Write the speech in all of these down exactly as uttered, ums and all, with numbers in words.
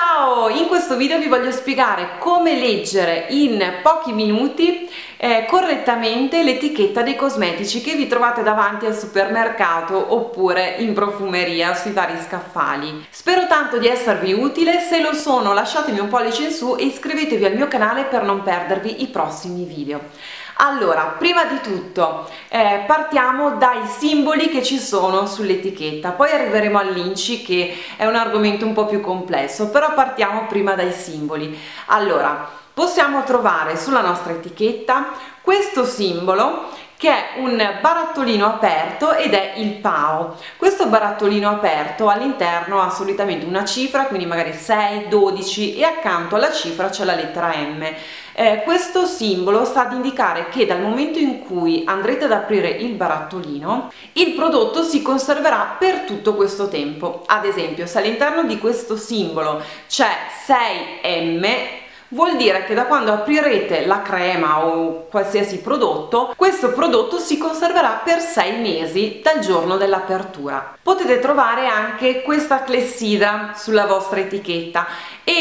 Ciao! In questo video vi voglio spiegare come leggere in pochi minuti eh, correttamente l'etichetta dei cosmetici che vi trovate davanti al supermercato oppure in profumeria sui vari scaffali. Spero tanto di esservi utile, se lo sono lasciatemi un pollice in su e iscrivetevi al mio canale per non perdervi i prossimi video. Allora, prima di tutto eh, partiamo dai simboli che ci sono sull'etichetta, poi arriveremo all'I N C I che è un argomento un po' più complesso, però partiamo prima dai simboli. Allora, possiamo trovare sulla nostra etichetta questo simbolo che è un barattolino aperto ed è il P A O. Questo barattolino aperto all'interno ha solitamente una cifra, quindi magari sei, dodici, e accanto alla cifra c'è la lettera M. Eh, questo simbolo sta ad indicare che dal momento in cui andrete ad aprire il barattolino, il prodotto si conserverà per tutto questo tempo. Ad esempio, se all'interno di questo simbolo c'è sei M, vuol dire che da quando aprirete la crema o qualsiasi prodotto, questo prodotto si conserverà per sei mesi dal giorno dell'apertura. Potete trovare anche questa clessidra sulla vostra etichetta e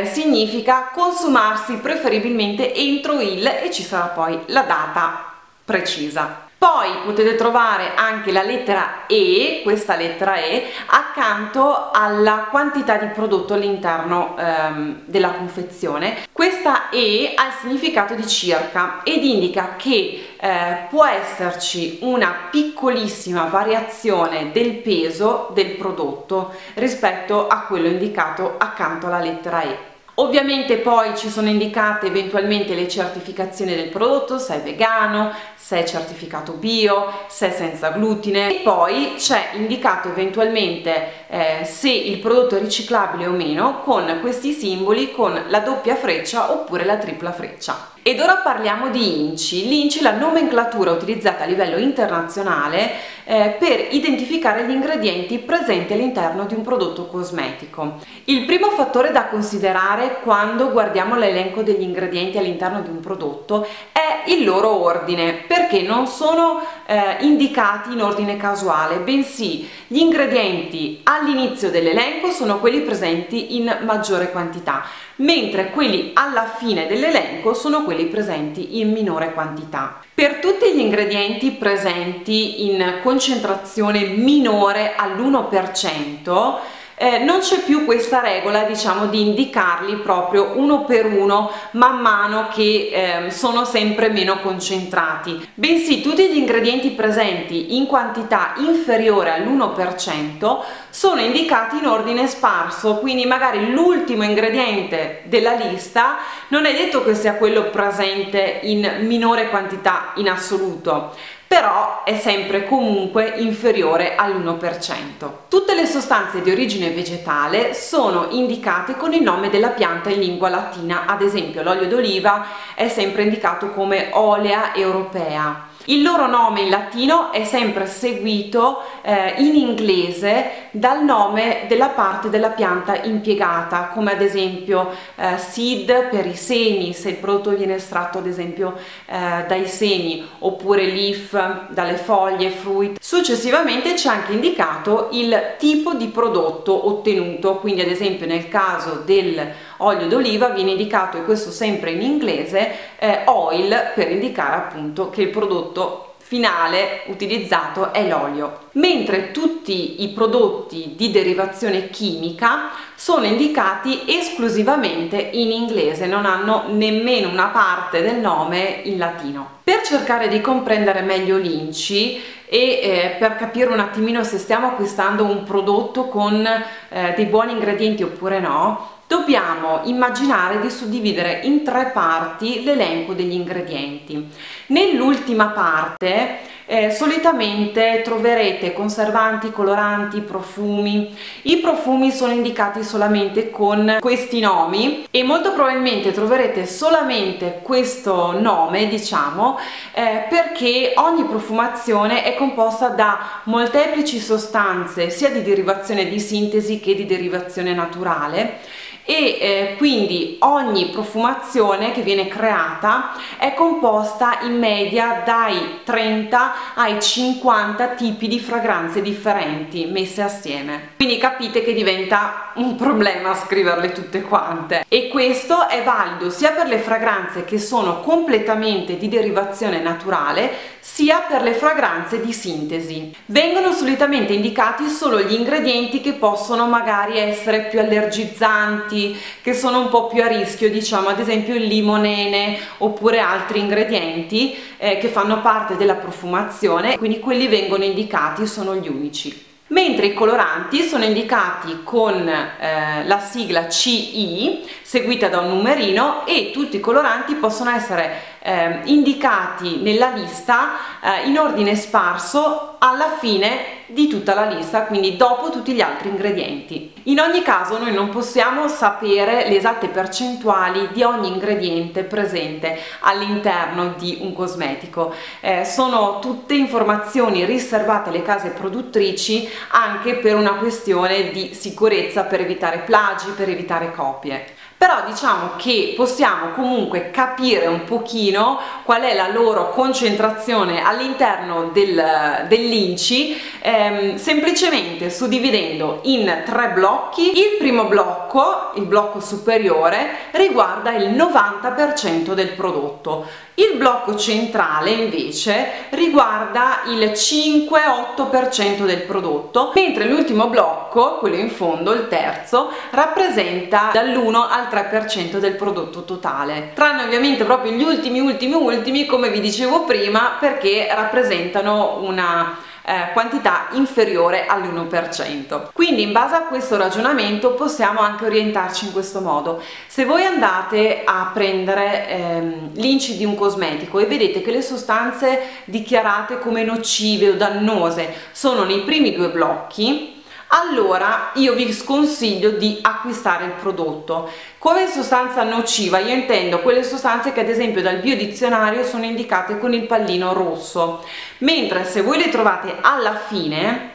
eh, significa consumarsi preferibilmente entro il, e ci sarà poi la data precisa. Poi potete trovare anche la lettera E, questa lettera E, accanto alla quantità di prodotto all'interno ehm, della confezione. Questa E ha il significato di circa ed indica che eh, può esserci una piccolissima variazione del peso del prodotto rispetto a quello indicato accanto alla lettera E. Ovviamente poi ci sono indicate eventualmente le certificazioni del prodotto, se è vegano, se è certificato bio, se è senza glutine, e poi c'è indicato eventualmente eh, se il prodotto è riciclabile o meno con questi simboli, con la doppia freccia oppure la tripla freccia. Ed ora parliamo di I N C I. L'I N C I è la nomenclatura utilizzata a livello internazionale eh, per identificare gli ingredienti presenti all'interno di un prodotto cosmetico. Il primo fattore da considerare quando guardiamo l'elenco degli ingredienti all'interno di un prodotto è il loro ordine, perché non sono eh, indicati in ordine casuale, bensì gli ingredienti all'inizio dell'elenco sono quelli presenti in maggiore quantità, mentre quelli alla fine dell'elenco sono quelli presenti in minore quantità. Per tutti gli ingredienti presenti in concentrazione minore all'uno per cento eh, non c'è più questa regola, diciamo, di indicarli proprio uno per uno man mano che eh, sono sempre meno concentrati, bensì tutti gli ingredienti presenti in quantità inferiore all'uno per cento sono indicati in ordine sparso, quindi magari l'ultimo ingrediente della lista non è detto che sia quello presente in minore quantità in assoluto, però è sempre comunque inferiore all'uno per cento. Tutte le sostanze di origine vegetale sono indicate con il nome della pianta in lingua latina, ad esempio l'olio d'oliva è sempre indicato come Olea europaea. Il loro nome in latino è sempre seguito eh, in inglese dal nome della parte della pianta impiegata, come ad esempio eh, seed per i semi, se il prodotto viene estratto ad esempio eh, dai semi, oppure leaf dalle foglie, fruit. Successivamente c'è anche indicato il tipo di prodotto ottenuto, quindi ad esempio nel caso del olio d'oliva viene indicato, e questo sempre in inglese, eh, oil, per indicare appunto che il prodotto finale utilizzato è l'olio, mentre tutti i prodotti di derivazione chimica sono indicati esclusivamente in inglese, non hanno nemmeno una parte del nome in latino. Per cercare di comprendere meglio l'I N C I e eh, per capire un attimino se stiamo acquistando un prodotto con eh, dei buoni ingredienti oppure no, dobbiamo immaginare di suddividere in tre parti l'elenco degli ingredienti. Nell'ultima parte eh, solitamente troverete conservanti, coloranti, profumi. I profumi sono indicati solamente con questi nomi e molto probabilmente troverete solamente questo nome, diciamo, eh, perché ogni profumazione è composta da molteplici sostanze, sia di derivazione di sintesi che di derivazione naturale, e eh, quindi ogni profumazione che viene creata è composta in media dai trenta ai cinquanta tipi di fragranze differenti messe assieme. Quindi capite che diventa un problema scriverle tutte quante, e questo è valido sia per le fragranze che sono completamente di derivazione naturale sia per le fragranze di sintesi. Vengono solitamente indicati solo gli ingredienti che possono magari essere più allergizzanti, che sono un po' più a rischio, diciamo ad esempio il limonene oppure altri ingredienti eh, che fanno parte della profumazione, quindi quelli vengono indicati, sono gli unici. Mentre i coloranti sono indicati con eh, la sigla C I seguita da un numerino, e tutti i coloranti possono essere eh, indicati nella lista eh, in ordine sparso alla fine di tutta la lista, quindi dopo tutti gli altri ingredienti. In ogni caso noi non possiamo sapere le esatte percentuali di ogni ingrediente presente all'interno di un cosmetico, eh, sono tutte informazioni riservate alle case produttrici anche per una questione di sicurezza, per evitare plagi, per evitare copie. Però diciamo che possiamo comunque capire un pochino qual è la loro concentrazione all'interno del, dell'I N C I ehm, semplicemente suddividendo in tre blocchi. Il primo blocco, il blocco superiore, riguarda il novanta per cento del prodotto. Il blocco centrale invece riguarda il cinque otto per cento del prodotto, mentre l'ultimo blocco, quello in fondo, il terzo, rappresenta dall'uno al tre per cento del prodotto totale, tranne ovviamente proprio gli ultimi ultimi ultimi, come vi dicevo prima, perché rappresentano una Eh, quantità inferiore all'uno per cento. Quindi in base a questo ragionamento possiamo anche orientarci in questo modo. Se voi andate a prendere ehm, l'I N C I di un cosmetico e vedete che le sostanze dichiarate come nocive o dannose sono nei primi due blocchi, allora io vi sconsiglio di acquistare il prodotto. Come sostanza nociva io intendo quelle sostanze che ad esempio dal biodizionario sono indicate con il pallino rosso, mentre se voi le trovate alla fine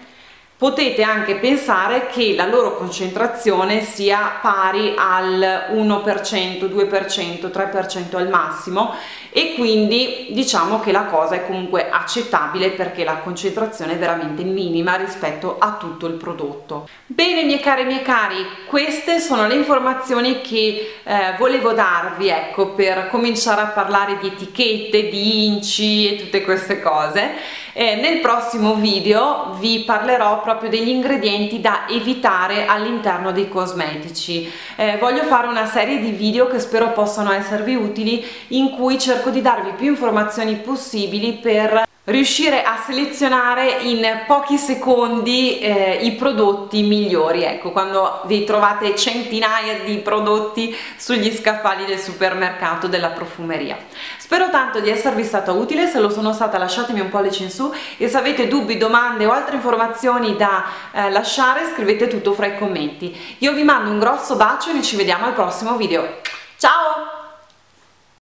potete anche pensare che la loro concentrazione sia pari al uno per cento, due per cento, tre per cento al massimo, e quindi diciamo che la cosa è comunque accettabile perché la concentrazione è veramente minima rispetto a tutto il prodotto. Bene miei cari e miei cari, queste sono le informazioni che eh, volevo darvi, ecco, per cominciare a parlare di etichette, di I N C I e tutte queste cose. Eh, nel prossimo video vi parlerò proprio degli ingredienti da evitare all'interno dei cosmetici. Eh, voglio fare una serie di video che spero possano esservi utili, in cui cerco di darvi più informazioni possibili per riuscire a selezionare in pochi secondi eh, i prodotti migliori. Ecco, quando vi trovate centinaia di prodotti sugli scaffali del supermercato, della profumeria. Spero tanto di esservi stata utile. Se lo sono stata, lasciatemi un pollice in su, e se avete dubbi, domande o altre informazioni da eh, lasciare, scrivete tutto fra i commenti. Io vi mando un grosso bacio e ci vediamo al prossimo video. Ciao!